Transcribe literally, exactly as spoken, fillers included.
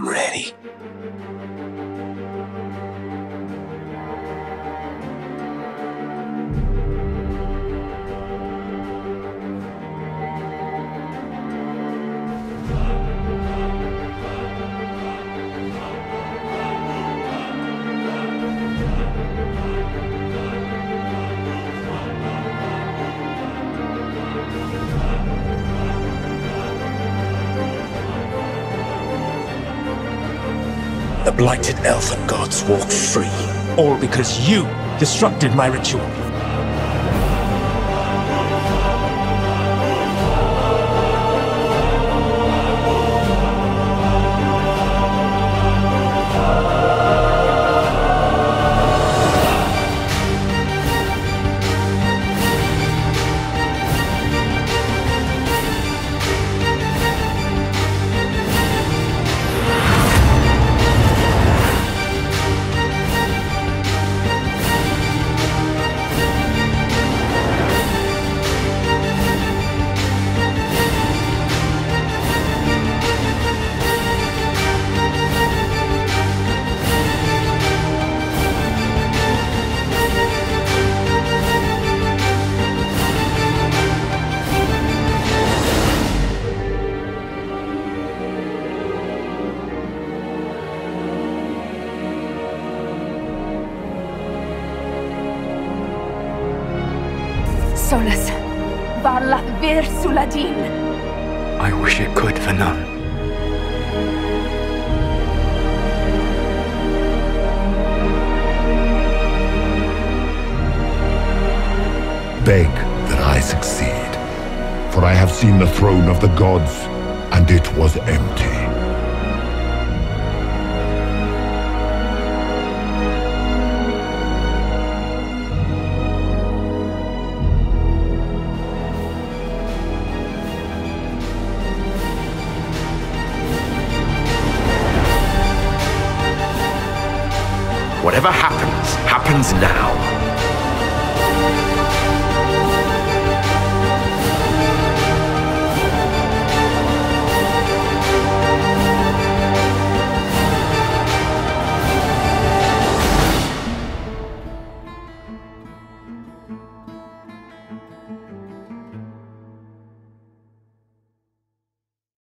I'm ready. The blighted elfin gods walk free, all because you disrupted my ritual. Solas, varlat vir suladin. I wish it could for none. Beg that I succeed, for I have seen the throne of the gods, and it was empty. Whatever happens, happens now.